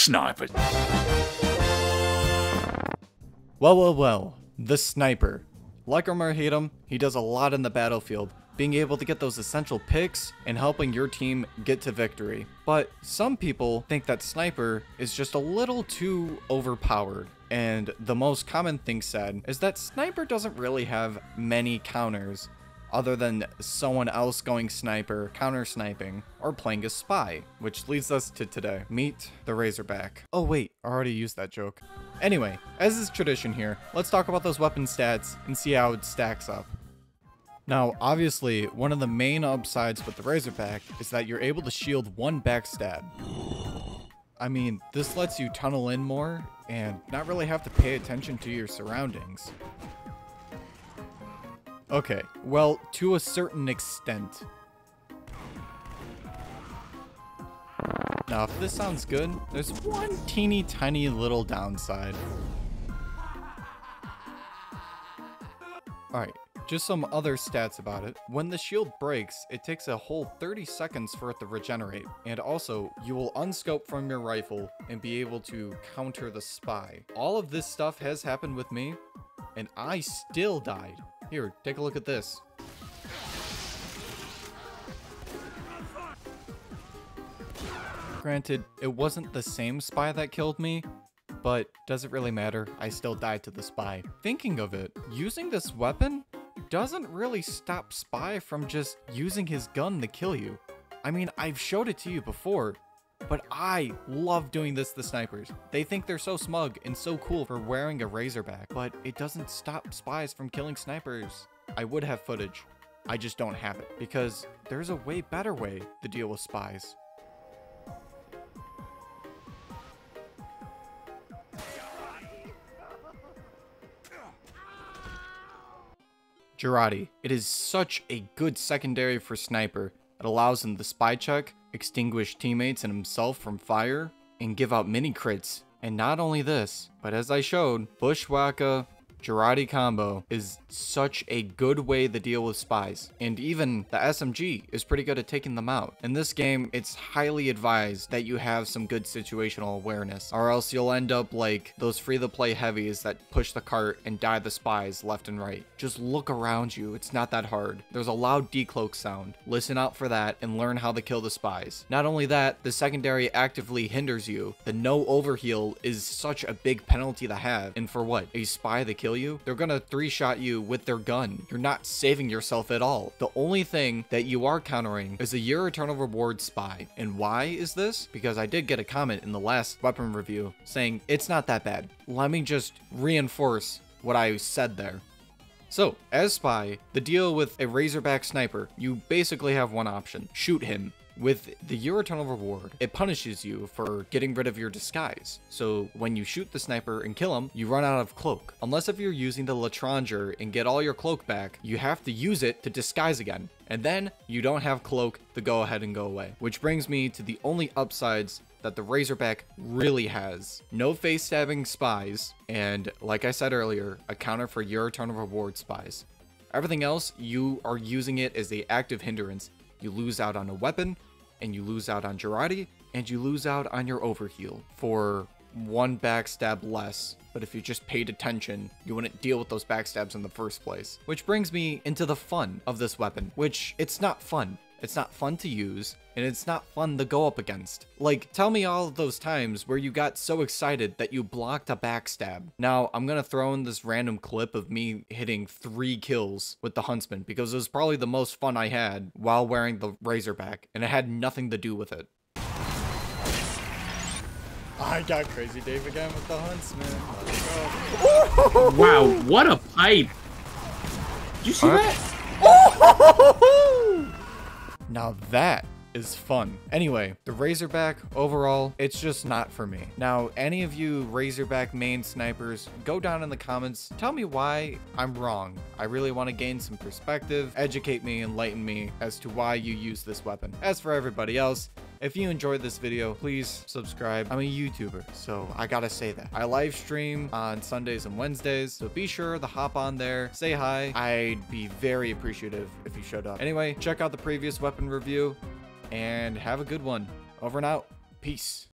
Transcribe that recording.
snipers. Well. The sniper. Like him or hate him, he does a lot in the battlefield, being able to get those essential picks and helping your team get to victory. But some people think that sniper is just a little too overpowered. And the most common thing said is that sniper doesn't really have many counters other than someone else going sniper, counter sniping, or playing a spy, which leads us to today. Meet the Razorback. Oh wait, I already used that joke. Anyway, as is tradition here, let's talk about those weapon stats and see how it stacks up. Now, obviously, one of the main upsides with the Razorback is that you're able to shield one backstab. I mean, this lets you tunnel in more and not really have to pay attention to your surroundings. Okay, well, to a certain extent. Now, if this sounds good, there's one teeny tiny little downside. Alright, just some other stats about it. When the shield breaks, it takes a whole 30 seconds for it to regenerate. And also, you will unscope from your rifle and be able to counter the spy. All of this stuff has happened with me, and I still died. Here, take a look at this. Granted, it wasn't the same spy that killed me, but does it really matter? I still died to the spy. Thinking of it, using this weapon doesn't really stop spy from just using his gun to kill you. I mean, I've showed it to you before, but I love doing this to snipers. They think they're so smug and so cool for wearing a Razorback, but it doesn't stop spies from killing snipers. I would have footage. I just don't have it because there's a way better way to deal with spies. Jarate. It is such a good secondary for sniper. It allows him to spy check, extinguish teammates and himself from fire, and give out mini crits. And not only this, but as I showed, Bushwaka Jarate combo is such a good way to deal with spies. And even the SMG is pretty good at taking them out. In this game, it's highly advised that you have some good situational awareness, or else you'll end up like those free-to-play heavies that push the cart and die the spies left and right. Just look around you, it's not that hard. There's a loud decloak sound. Listen out for that and learn how to kill the spies. Not only that, the secondary actively hinders you. The no overheal is such a big penalty to have. And for what? A spy to kill you? They're gonna three-shot you with their gun. You're not saving yourself at all. The only thing that you are countering is a Your Eternal Reward spy. And why is this? Because I did get a comment in the last weapon review saying it's not that bad. Let me just reinforce what I said there. So, as spy, the deal with a Razorback sniper, you basically have one option. Shoot him. With the Your Eternal Reward, it punishes you for getting rid of your disguise. So when you shoot the sniper and kill him, you run out of cloak. Unless if you're using the Latranger and get all your cloak back, you have to use it to disguise again. And then you don't have cloak to go ahead and go away. Which brings me to the only upsides that the Razorback really has. No face stabbing spies, and like I said earlier, a counter for Your Eternal Reward spies. Everything else, you are using it as an active hindrance. You lose out on a weapon, and you lose out on Jarate, and you lose out on your overheal for one backstab less. But if you just paid attention, you wouldn't deal with those backstabs in the first place. Which brings me into the fun of this weapon, which it's not fun. It's not fun to use, and it's not fun to go up against. Like, tell me all of those times where you got so excited that you blocked a backstab. Now, I'm gonna throw in this random clip of me hitting 3 kills with the Huntsman, because it was probably the most fun I had while wearing the Razorback, and it had nothing to do with it. I got Crazy Dave again with the Huntsman. Let's go. Wow, what a pipe! Did you see that? Now that is fun. Anyway, the Razorback, overall, it's just not for me. Now, any of you Razorback main snipers, go down in the comments, tell me why I'm wrong. I really want to gain some perspective, educate me, enlighten me as to why you use this weapon. As for everybody else, if you enjoyed this video, please subscribe. I'm a YouTuber, so I gotta say that. I live stream on Sundays and Wednesdays, so be sure to hop on there, say hi. I'd be very appreciative if you showed up. Anyway, check out the previous weapon review, and have a good one. Over and out. Peace.